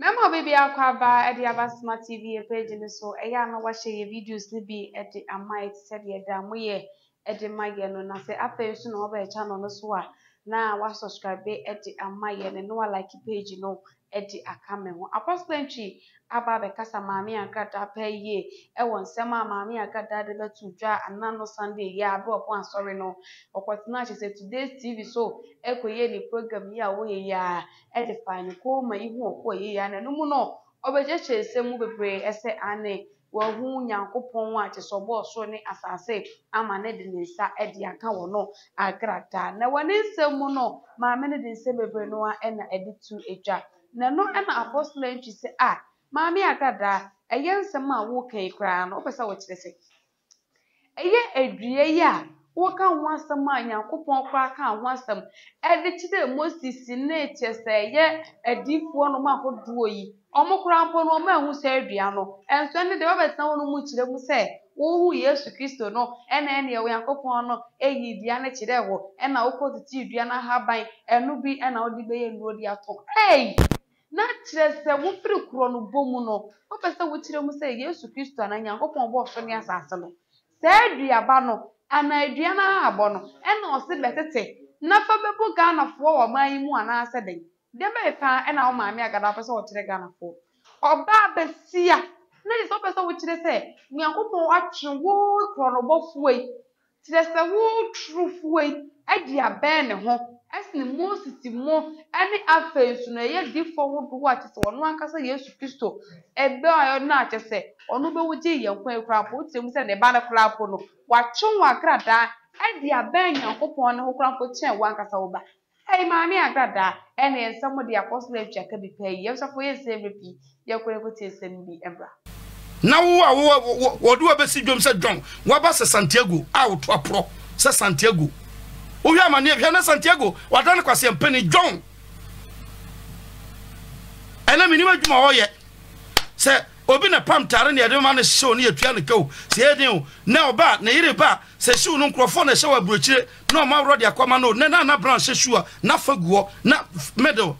Memo baby akwaba e de aba smart TV page ni so e ya na wahye ye videos ni bi e de amait se de da moye e de maye no na se afa su na oba e channel no so a na wa subscribe e de amaye ne no like page no e de akame ho apostle nchi aba be kasa maami Agradaa pa ye e won sema maami Agradaa de betu dwa anano Sunday ye ado opon sorry no okwatna she say today's TV so e koye ni program ye a wo ye ya e de fine ko ma ihu okoye ya na no mu no obejeche semu bebre e se ane wahu nyankopon wa che so bo so ni asase ama ne de nsa e de aka wo no Agradaa na wani semu no maami ne de nsa bebre no a e na e de tu etwa na no e na apostle nchi se a Maami Agradaa, eye nsema wo kan kra no opesa wo kire se. Eye adue ye a wo kan ho asema Nyankopon kra kan ho asem. E de kire Moses ne chese ye adifo no ma hodo yi. Omo kra mpo no ma hu se adua no. Enso ne de obesa wo no mu kire mu se wo Yesu Kristo no ena ene wo Nyankopon no eyi dia ne kire wo ena wo ko ti dua na haban enu bi ena wo di be ye nuo di ato. Hey! Na chese wo firi kuro no bomu no wo pese wo kire mu se Yesu Kristo na Nyankopon bo ofo ni asase no se aduaba no ana aduana abo no ena o se betete na fa bebo Ghana fo wo man mu ana ase den de me pa ena o maami Agradaa pese wo kire Ghana fo oba besia na de so pese wo kire se Nyankopon atwe wo kuro no bo fuei chese wo true fuei aduaba ne ho as ni Moses mo any affairs no ye di forward what is one ankasa Yesu Kristo ebe ayo na chese onu be wuji ye kwen kwara po tem se ne ba na kwara po no watwe wa Agradaa e di aban Nyankopon ne ho kwara po chen wa ankasa oba hey Maami Agradaa ene ensamo di apostle check bi pe ye so for ye save bi ye kwere ko te sem bi ebra na wo do abesi dwom se dwon wo ba se Santiago out apro se Santiago Oya mani eviana Santiago wadana kwa sempeni John. Ana minima djuma hoye. Se obi na pam tare ne edema na show ne atua ne ko. Se edin na oba na yire ba se show no nkrofo na show aburochire na ma wrode akoma no ne na na branch show na faguo na medal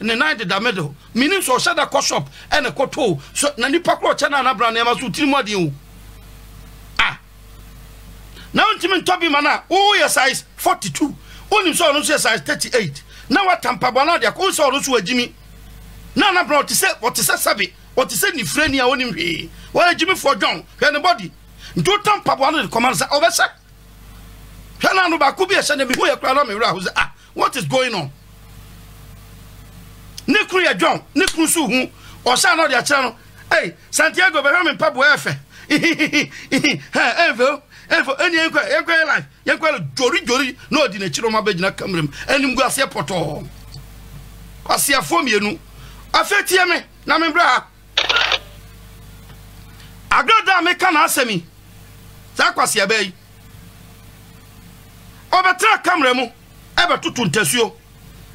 ne nine da medal. Minim so shada ko shop ene koto so na nipa kro che na na branch na ma so tirimode o. Now Timin Toby Mana, oh your size 42. Only saw no size 38. Now what Tampa Banadia calls all those were Jimmy. Nana brought to say what is a sabby, what is any friend here on him. Why Jimmy for John, anybody? Do Tampa Bana commands over, sir? Hanano Bakubia sent me who a crowd who's ah, what is going on? Nicolia John, Nicusu, or San Odia Channel. Hey, Santiago Baham and Pabu Efe. Ever. And for any inquiry life, you call Jory Jory, no dinner, Chiroma Bedna Camrim, and Mgasia Porto. Asia Fomianu, Afetiame, Namembra Agradaa me can answer me. Takwasia Bay Obertra Camremo, ever to Tuntesio.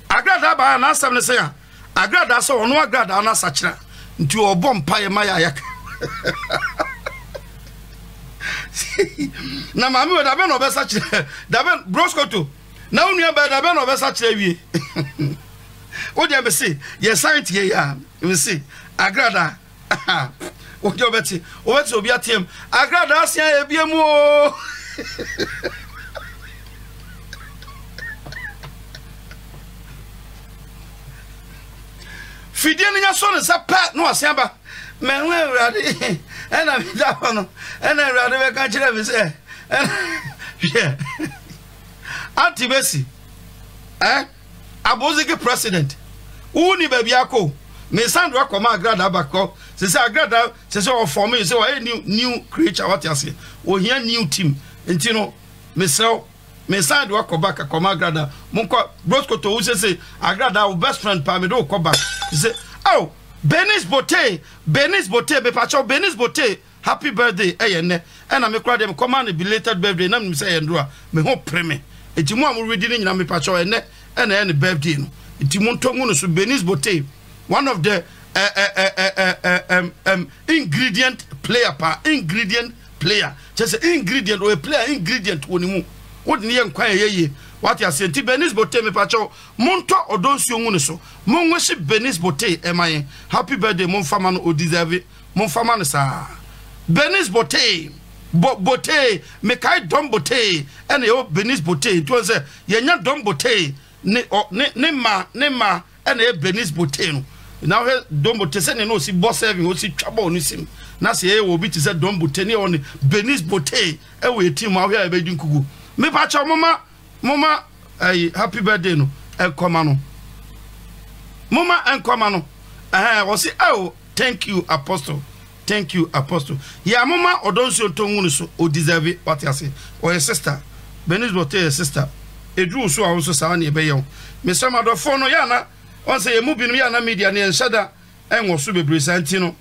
Agradaa by an answer, Nessia. Agradaa saw no Agradaa on a sachra into a bomb pie Mayak. Na mami we da ben obesa chire da ben broskoto na unu be da ben obesa chire wie o de be si ye site ye ya we si Agradaa o de obeti obi atem Agradaa asia e biem o fidie nya so ne sapa no asia ba men we ready and I don't and I rather catch it. Yeah, Auntie Bessie, eh? Abozike president. Uni Babiako, Miss Sandra Coma Agradaa Bako, says Agradaa, says all for me, so I new creature. What you say? Oh, here new team, and you know, Miss Sandra Cobacca Coma Agradaa, Monco Broscoto, who says Agradaa, best friend Pamido Cobac. Say, oh. Benis Bote, be patcho, Benis Bote, happy birthday, and I'm a crowd and command a belated birthday, and I'm saying, me hope preme. A Timon reading, and me patcho, and any birthday. Timon Tomunus, Benis Bote, one of the ingredient player, just an ingredient or a player ingredient. What near inquire ye? What you are saying, Benis Bote me pacho. Monto odonsi onguneso. Mongweshi Benis Bote emaye. Happy birthday, mon famano o deserve. Mon famano sa. Benis Bote, Bote me kai dom Bote. Ene o Benis Bote. Tuanze yenya dom Bote. Ne ma. Ene Benis Bote no. Now dom Bote se ne no si boss serving o si chabo onisim. Nasi e obi ti se dom Bote ne oni Benis Bote. E we team awe e be dunkugu. Me pacho mama. Mama, happy birthday no, enkomano. Mama enkomano. We say, oh, thank you, Apostle. Thank you, Apostle. Yeah, mama, odonso tongu so o deserve what you say. Or sister, Benis Bote your sister. Edru so awo so sawani ebe yo. Me say madofo no ya na, on say emu binu ya na media ne enshada enwo so bebre santi no.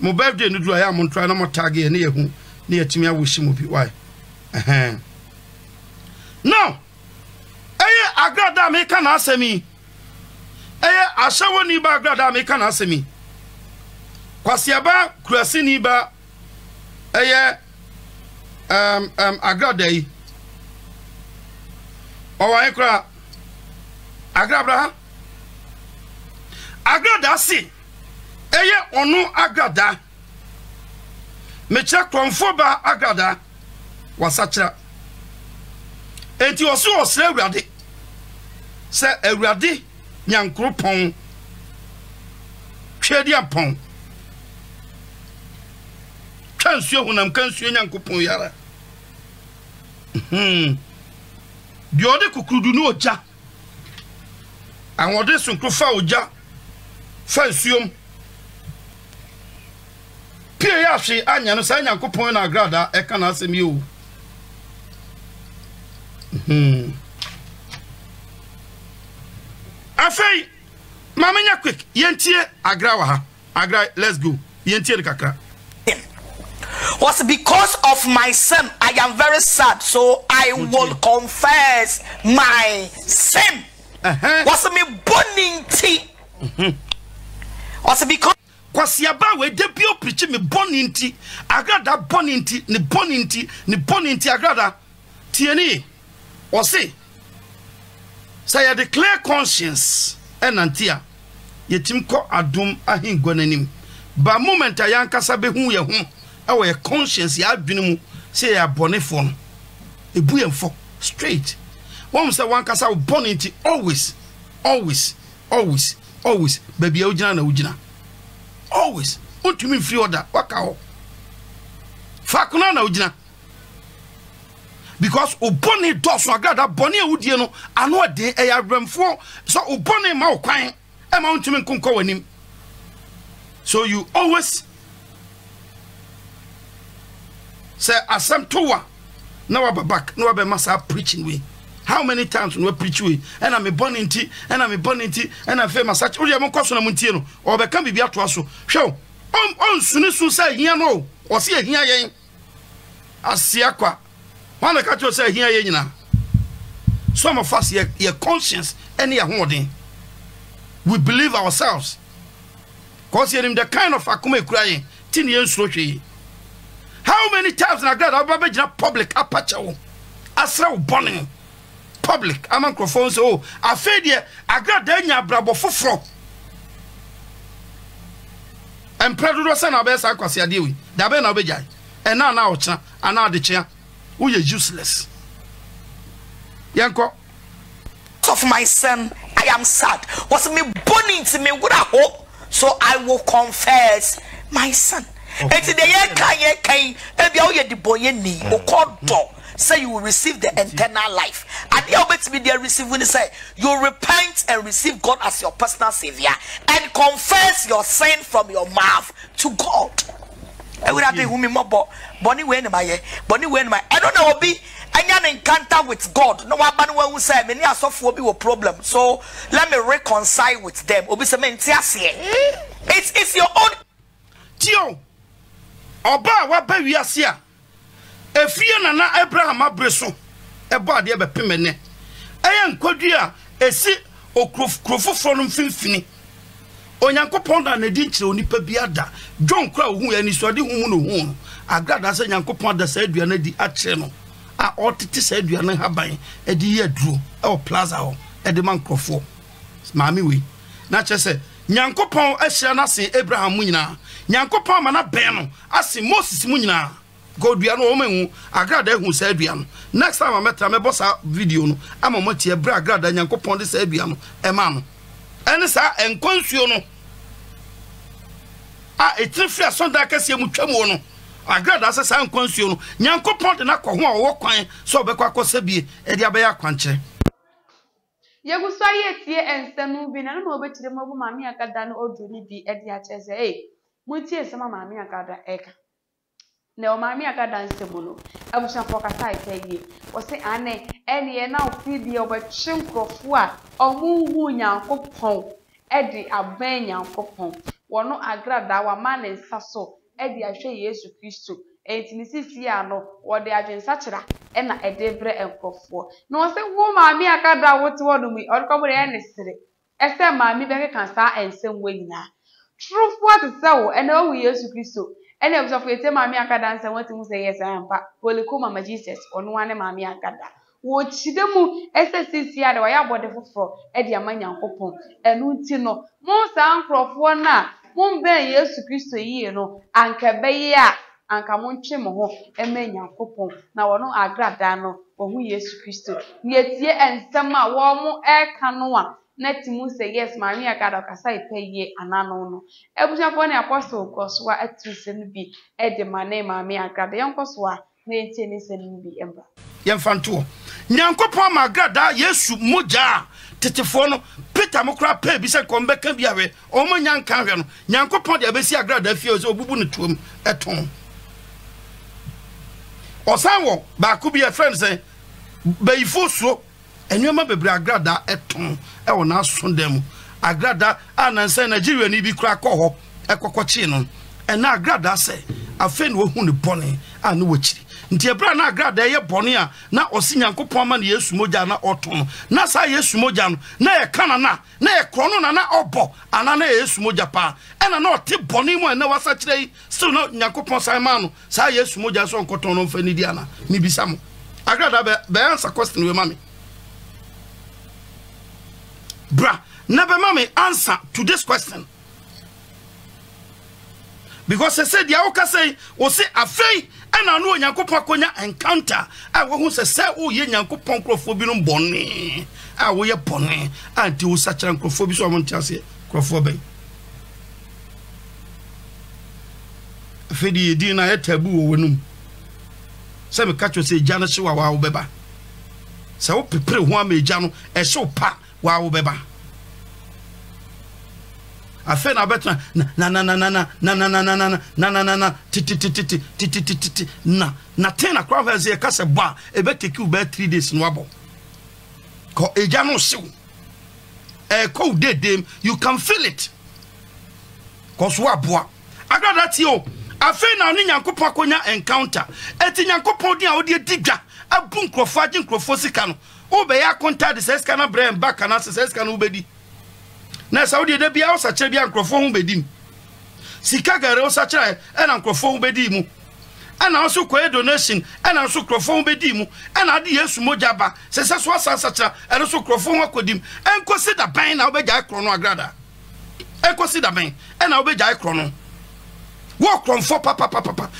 Mo birthday no do ya mo try na mo tag ye na ye hu, na yetimi awoshi mo bi why. No. Eye Agradaa me kana asemi. Eye ashawo ni ba Agradaa me kana asemi. Kwasiaba kurasi ni ba eye Agradaa yi. Owa ekra Agradaa. Agradaa si. Eye onu Agradaa. Mecha konfoba Agradaa wasachira. Enti osu osre Awurade se Awurade nyankropon twedi apon kansuo hunam kansuo nyankopon yara diode kukurudu no oja anwode sunkrofa oja fansuom pie ya hwe anya no sa nyankopon na Agradaa e kana asemi o. Afei mamenya quick yentie Agra waha Agra let's go yentie kakra was because of my sin. I am very sad, so I will confess my sin. Was me burning tea was because kwasiaba we dey bio preach me burning tea Agradaa burning tea ni burning tea ni burning tea Agradaa tieni. Or say, say, I declare conscience, and Antia, yet him call Adum Ahin Gonanim. By moment, I am Casabe, who you are, our conscience, ya binimu, say, I bonifon, a buoyant for straight. Once I want Casa bonity, always, baby Ojana, always. What do you mean, Frioda? Wakao Facuna, Ojana. Because Uboni does not gather Bonnie Udiano, and what day I ran for, so Uboni Mau crying, a mountain conco in him. So you always say, Asam Towa, no about back, no about massa preaching we. How many times we preach we, and I'm a burning tea, and I'm a burning tea, and I'm famous such Uriam Cosson Montino, or become Biatuaso. Show, on Sunisu say, Yano, or see a Yayan Asiaqua. One catch yourself here, you know. Some of us, your conscience, and your holding. We believe ourselves. Because you're in the kind of akume crying, tin years slowly. How many times in a grad, I'll be public, apacho, asra burning, public, among microphones, oh, I fed ye, I got Daniel Brabo for and Preduros and Abes Aquasia Dewey, Dabena Bejai, and now, and now the chair. Who is useless? Yanko. Of my son, I am sad. Was me burning to me with a hope, so I will confess my son. And today, I can't. Maybe all the boy in me or call door. Say you will receive the eternal life. And the obit me there receive when they say you repent and receive God as your personal savior and confess your sin from your mouth to God. I would have been who me more Bonnie Wayne, my Bonnie Wayne, my I don't know, be an encounter with God. No one who said many are soft will be a problem, so let me reconcile with them. It's your own Tio Oba. What baby are here? A fear and Abraham Abresso, a body of a pimene. I am Kodia, a sea or crofo from Finfini. Onyankopon and a ditch on Nipabiada. John Crow, who any swaddy woman who Agradaa Yankoponda said, we are not the Acheno. a otiti se aduane haban e di yaduro e plaza ho e de mankrofo maami we na chese nyankopon ahira na se Abraham munyina nyankopon ma na ben no ase Moses munyina godua no o mehu Agradaa hu se adua no next time ametra me bossa video no amamati Abraham Agradaa nyankopon de se adua no e ma no ene sa enkonsuo no a etrefia sonda kase mu twam wo no Agradaa se sa enkonsuo no nyankopon de na kɔ ho a wo kwan so obekwa kɔsabie e de abɛya kwankyere Yeguswa yetie ensemu bi na no obetire mo bu mami Agradaa no oduni bi e de akyese eh mutie sema mami Agradaa eka na o mami Agradaa nsemu no abusha fokasa itegie o se ane ene na ofi bi obetwe nkrofo a omuhu nyankopon e de aban nyankopon wono Agradaa wa mane saso e de ahwe Yesu Kristo Etinisi ano wo de adwensa kyera e na e de bre enkofo na wo se wo maami Agradaa wo ti wo no mi orko mo re ne sire e se maami be kan sa ensem wo nyina truth what is so and o Yesu Kristo and e obso fo te maami Agradaa nse wo ti mu se yes ampa koliko mama Jesus ono wane maami Agradaa wo chide mu ssc ade wo ya bode foforo e de amanyankopon enu nti no mo sa nkrofo na mo be Yesu Kristo yi no anka be yi a anka monche moho eme nyankopon na wono Agradaa no ohu Yesu Kristo nietie ensema wo mo eka no a na timu se yes Maria Agradaa kasa ipeye anano no ebusafo na apostle kosoa atrise no bi e de mane Maria Agradaa yankosoa na entie ne se no bi emba yemfanto nyankopon ma Agradaa Yesu moja tetefo no Peter mokra pe bi se kombe ka bi awe omo nyanka hwe no nyankopon de abesi Agradaa fie so obubu no tuom eton Osanwo ba kubi e friend say be ifosuo enyoma bebre Agradaa eton e wona asondam Agradaa ananse Nigeria ni bi kra kɔ ekɔkɔchi no ɛna Agradaa say afen wo hu ne bɔne ane wo chiri nti ebra na Agradaa ye bɔne a na ɔsi nyankopɔn ma na Yesu moja na ɔton na sa Yesu moja no na ye kana na ye krono na na ɔbɔ ana na Yesu moja pa ɛna na ɔte bɔne mu ɛna wasa kyerɛ so na nyankopɔn sai ma no sa Yesu moja so nkoton no mfa ni di ana me bisa mo Agradaa be answer question we mami bra na be mami answer to this question because I said ya oka say o se afei ena no onyankopon akonya encounter a wo hu se se wo ye nyankopon krofo bi no bone a wo ye bone anti wo sachira krofo bi so mo ntiase krofo ben afedi di na etabu wo wonum se me kacho se gya no hwa wa wo beba se wo pepere ho ama gya no e hwe pa wa wo beba afen na betra na ti na ten akwa verse e kase bo a e beteki u be 3 days no abo ko eja no sew e ko dedem you can feel it ko so aboa Agradaa ti o afen na no nyankopon akonya encounter eti nyankopon di a odi digwa abu nkrofo agi nkrofo sika no u be ya contact the sika na brain back na sika no u be di na Saudi de bia o sachire bia nkrofo ho bedim sika gare o sachire e na nkrofo ho bedim e na so kwae donation e na so nkrofo ho bedim e na de Yesu moja ba sesa so asachira e na so nkrofo ho akodim enkosi da ban na obeja akro no Agradaa enkosi da ban e na obeja akro no wo kromfo papa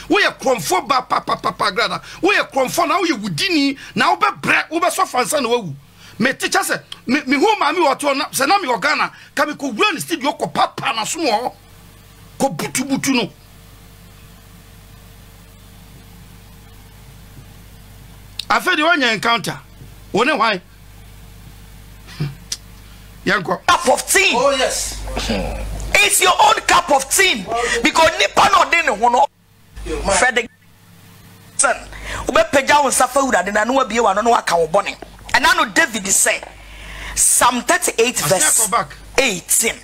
wo ye kromfo ba papa Agradaa wo ye kromfo na wo ye wudini na wo be bre wo be so fansa na wo me teacher said me who mami wato na se na me ogana ka me ko wura studio ko papa na so ho ko butu no afedi wanya encounter one why yanko cup of tea. Oh yes, it's your own cup of tea because nipa no de ne ho no fede san obepeja won safa wura de na no abie wa no no aka wo bone. And I know David said, Psalm 38 verse 18,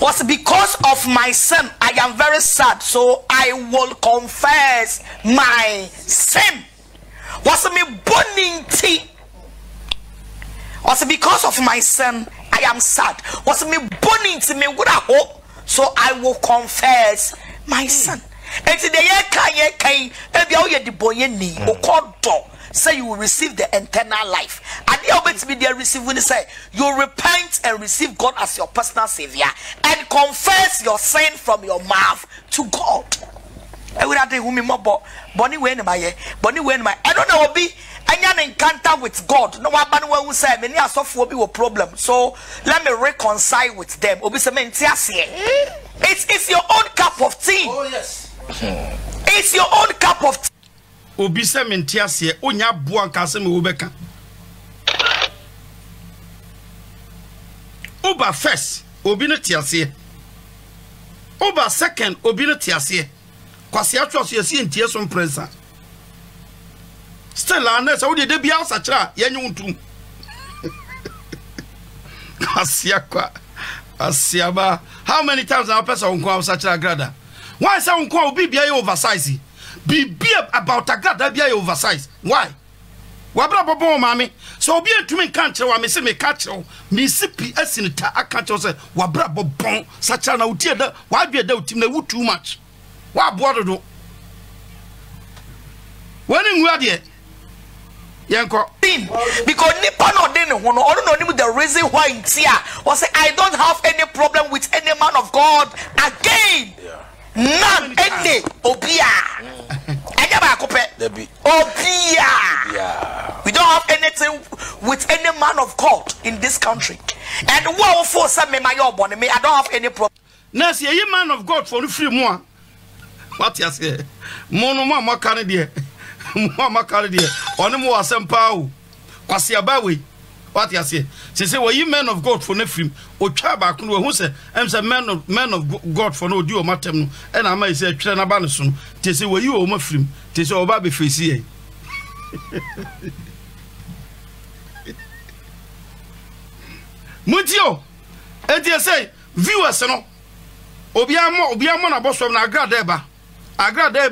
was because of my sin, I am very sad, so I will confess my sin. Was me burning tea? Was because of my sin, I am sad. Was me burning tea? Me would I hope, so I will confess my sin. And today, I can't. say you will receive the eternal life. And the obedience media receive when they say you repent and receive God as your personal savior and confess your sin from your mouth to God. I would have Bonnie when my I don't know be an encounter with God. No one will say many are soft will be a problem. So let me reconcile with them. It's your own cup of tea. Oh yes. It's your own cup of tea. Obisa mentiasie onya boan kase me wobeka Oba first obi no tiasie Oba second obi no tiasie kwase atwo so yesi ntie so prensa still anesa wo de bia asakira yenyu ntum kwase kwa asiaba how many times our person unko asakira Agradaa why say unko obi bia ye oversize Be about Agradaa be oversized. Why? Wabra bobo mami. So be to me country wa me say me catch o. Me sipi asinita akacho say wabra bobo sacha na utie da wa bia da utim na wu too much. Wa bodo do. Wani nwa de Yanko because nipa no dey ne ho no odo no nim the reason why ntia was say I don't have any problem with any man of God again. Yeah. None any obia. Obia. We don't have anything with any man of God in this country. And what for some me my born me I don't have any problem. Now see a man of God for free more. What you say? Monoma carry there. Mama carry there. Onu mo asempa kwase abawe. What you say? She say were you men of God for no film? Otwa ba kun we hu say em say men of God for no do o matem no. And I may say twere na ba no so. She say were you o ma film? She say oba be face e. Mutio. And they say viewers no. Obi amo na bosom na Agradaa ba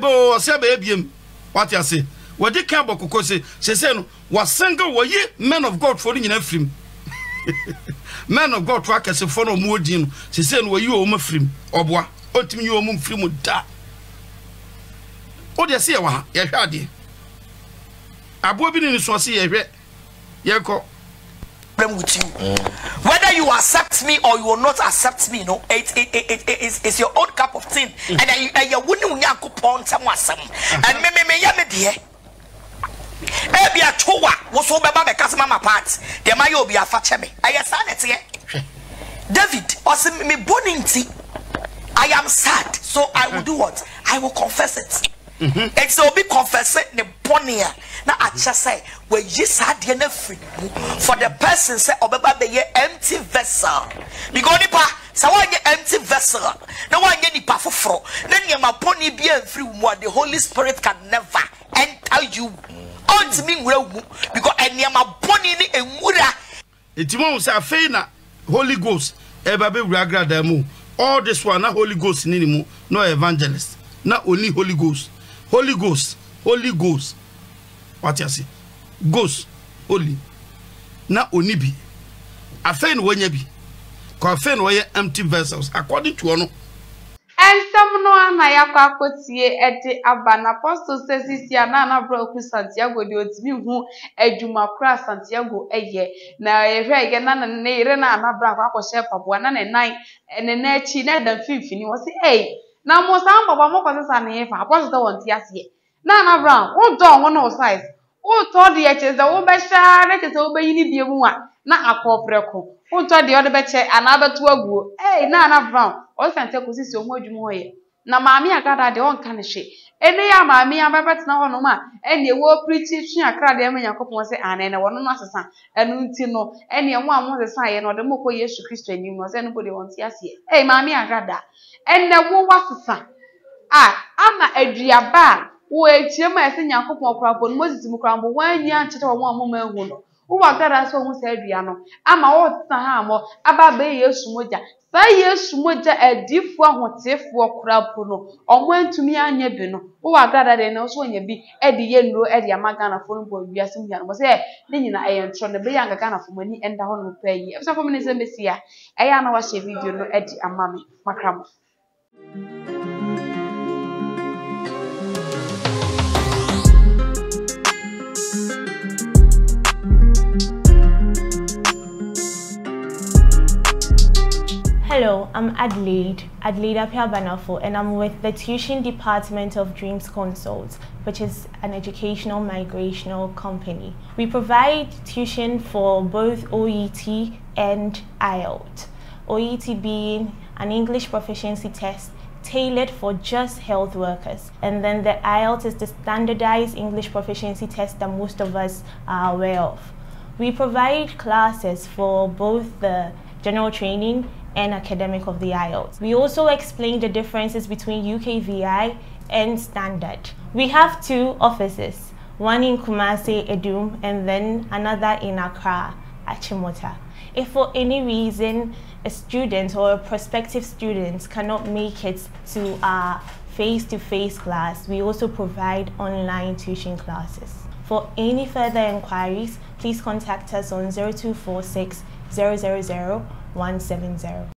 o se ba ebiem. What you say? What they can't book, she said, was single, were ye men of God for in a film? Men of God, work as a phone of Moodin. She said, were you home a film? Oboa, what you home film would die? Oh, they say, ah, yeah, daddy. I bobbin in the saucy, yeah, yeah, go. With you, whether you accept me or you will not accept me, no, it's your own cup of tea, and you wouldn't want to pawn someone some, and me. Ebi atowa wo so beba be kasema ma part de ma ye obi afa cheme ayesa na te David osi me boninti I am sad so I will do what I will confess it and so be confess it ne bonia na acha say we ye sad na free for the person say obeba be ye empty vessel because nipa so why you empty vessel na why you nipa foforo na niam boni bi an free mu the Holy Spirit can never enter you on me because I near my body in a mura. It's most a faina Holy Ghost, Ebabe Agradaa mu. All this one, not Holy Ghost anymore, no evangelist, not only Holy Ghost, Holy Ghost, Holy Ghost. What you say? Ghost, Holy, not only be a fain when you be confirmed where empty vessels according to honor. And some no anayakwa kotie ede abana apostle says sia na na bro ku Santiago de otimi hu adwuma kra Santiago eye na ehwe ge na na ire na na bra kwa kwose papo na nai ene na chi na da fifini wo se eh na mo san baba mo kwasa na efa apostle wonti asie na na bra wo don wo no size wo to de eche ze wo be sha na chese wo be yini bie mu a na akopreko wo to de ode be che anaba to aguo eh na na bra all sente ko sisi omo adwumo ye na maami Agradaa de on kan hwe ene ya maami ababet na hono ma ene wo preaching twi Agradaa de manyakopon se anene wono no asesa enu nti no ene mo amu sesa ye no de moko Yesu Kristo ani no se nobody won ti ase eh maami Agradaa ene wo wasesa ama aduaba wo etie ma se nyakopon kra bon Moses mu kra bo wan nya nchete wo amu ma hu no wo Agradaa so hu se adua no ama wo tsa ha mo aba be Yesu moja Yes, Moja, a deep one, safe for crab puno, or went to me and Yabino, who are gathered and also when you be at the yellow at Yamagana phone boy, we are soon young, was there, then I am trying to be younger Ghana for money and the honor of pay. If some minutes and this year, I am our shaving video at the Amami, Macram. Hello, I'm Adelaide Apia-Banafo, and I'm with the Tuition Department of Dreams Consults, which is an educational migrational company. We provide tuition for both OET and IELTS. OET being an English proficiency test tailored for just health workers, and then the IELTS is the standardized English proficiency test that most of us are aware of. We provide classes for both the general training and academic of the IELTS. We also explain the differences between UKVI and standard. We have two offices, one in Kumasi, Edum, and then another in Accra, Achimota. If for any reason a student or a prospective student cannot make it to our face-to-face class, we also provide online tuition classes. For any further inquiries, please contact us on 0246 000 170.